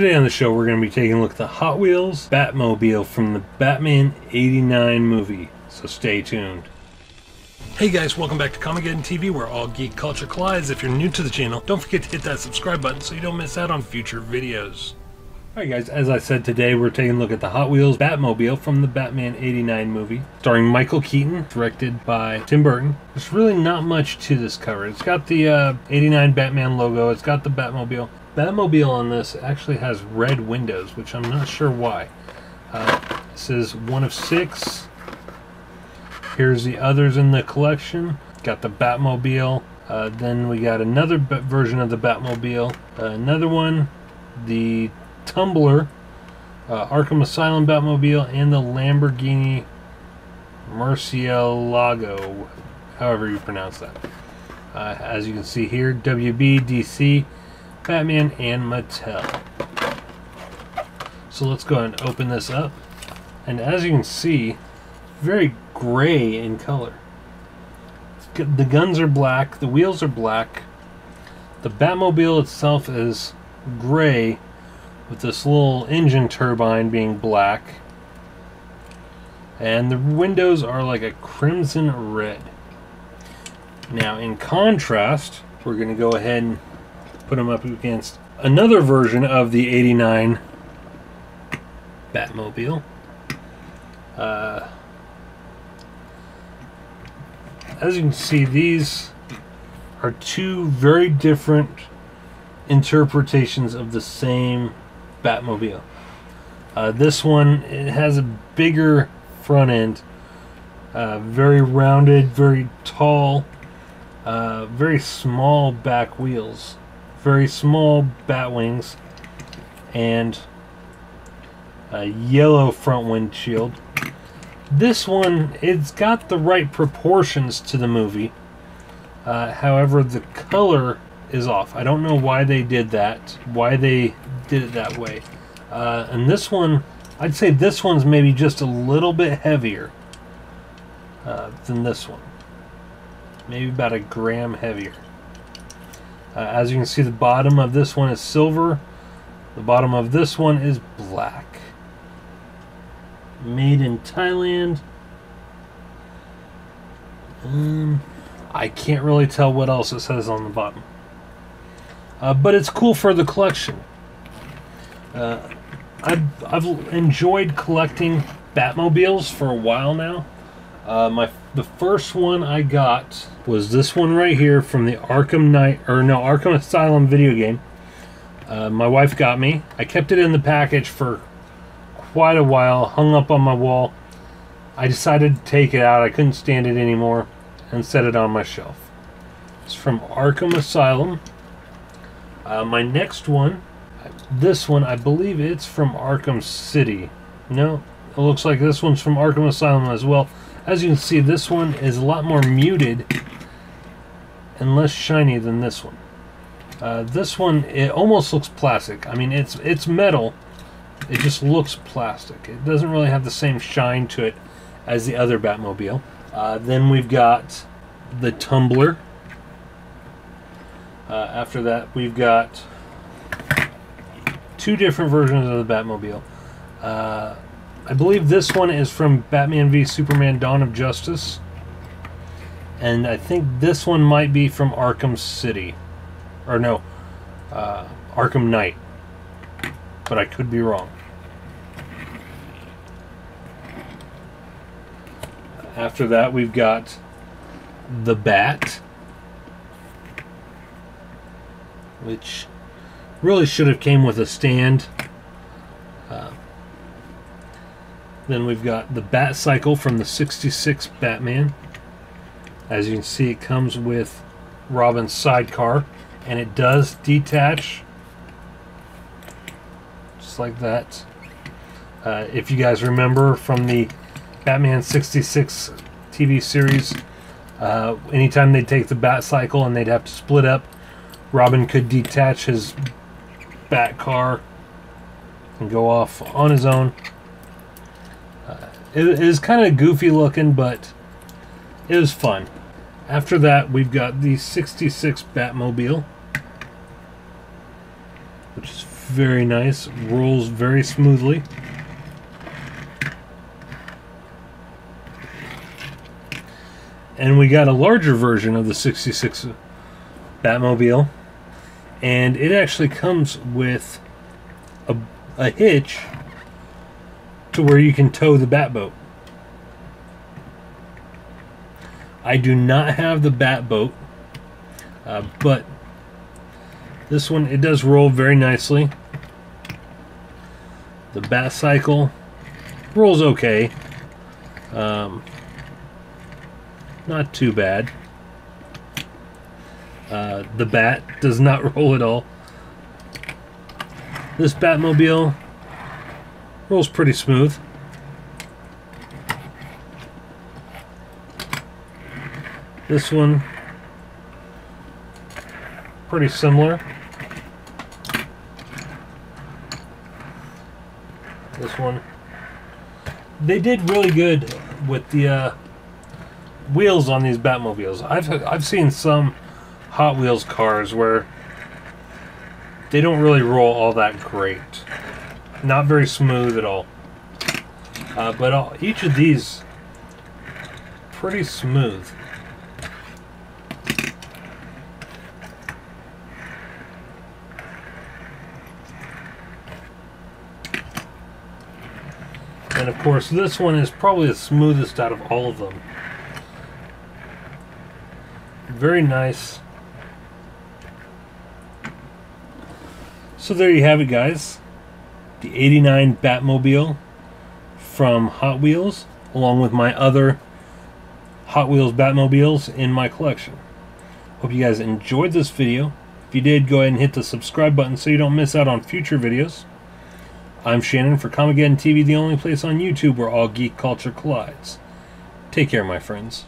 Today on the show, we're going to be taking a look at the Hot Wheels Batmobile from the Batman '89 movie, so stay tuned. Hey guys, welcome back to Comicgeddon TV, where all geek culture collides. If you're new to the channel, don't forget to hit that subscribe button so you don't miss out on future videos. Alright guys, as I said, today we're taking a look at the Hot Wheels Batmobile from the Batman '89 movie, starring Michael Keaton, directed by Tim Burton. There's really not much to this cover. It's got the '89 Batman logo, it's got the Batmobile. Batmobile on this actually has red windows, which I'm not sure why. This is one of six. Here's the others in the collection. Got the Batmobile, then we got another version of the Batmobile, another one, the Tumbler, Arkham Asylum Batmobile, and the Lamborghini Murcielago, however you pronounce that. As you can see here, WBDC, Batman, and Mattel. So let's go ahead and open this up. And as you can see, very gray in color. The guns are black, the wheels are black, the Batmobile itself is gray, with this little engine turbine being black, and the windows are like a crimson red. Now in contrast, we're going to go ahead and put them up against another version of the '89 Batmobile. As you can see, these are two very different interpretations of the same Batmobile. This one, it has a bigger front end, very rounded, very tall, very small back wheels, very small bat wings, and a yellow front windshield. This one, it's got the right proportions to the movie, however the color is off. I don't know why they did that, why they did it that way. And this one, I'd say this one's maybe just a little bit heavier than this one. Maybe about a gram heavier. As you can see, the bottom of this one is silver. The bottom of this one is black. Made in Thailand. I can't really tell what else it says on the bottom. But it's cool for the collection. I've enjoyed collecting Batmobiles for a while now. The first one I got was this one right here from the Arkham Asylum video game. My wife got me. I kept it in the package for quite a while, hung up on my wall. I decided to take it out. I couldn't stand it anymore and set it on my shelf. It's from Arkham Asylum. My next one, this one, I believe it's from Arkham City. No, it looks like this one's from Arkham Asylum as well. As you can see, this one is a lot more muted and less shiny than this one. This one, it almost looks plastic. I mean, it's metal. It just looks plastic. It doesn't really have the same shine to it as the other Batmobile. Then we've got the Tumbler. After that, we've got two different versions of the Batmobile. I believe this one is from Batman v Superman Dawn of Justice, and I think this one might be from Arkham City, or no, Arkham Knight, but I could be wrong. After that, we've got the Bat, which really should have came with a stand. Then we've got the Batcycle from the '66 Batman. As you can see, it comes with Robin's sidecar, and it does detach just like that. If you guys remember from the Batman '66 TV series, anytime they'd take the Batcycle and they'd have to split up, Robin could detach his Batcar and go off on his own. It is kind of goofy looking, but it was fun. After that, we've got the '66 Batmobile, which is Very nice. Rolls very smoothly. And we got a larger version of the 66 Batmobile. And it actually comes with a hitch to where you can tow the Batboat. I do not have the Batboat, but this one, it does roll very nicely. The Batcycle rolls okay. Not too bad. The Bat does not roll at all. This Batmobile rolls pretty smooth. This one, pretty similar. This one, they did really good with the wheels on these Batmobiles. I've seen some Hot Wheels cars where they don't really roll all that great, not very smooth at all. But each of these pretty smooth. And of course, this one is probably the smoothest out of all of them. Very nice. So there you have it, guys. The 89 Batmobile from Hot Wheels, along with my other Hot Wheels Batmobiles in my collection. Hope you guys enjoyed this video. If you did, go ahead and hit the subscribe button so you don't miss out on future videos. I'm Shannon for Comicgeddon TV, the only place on YouTube where all geek culture collides. Take care, my friends.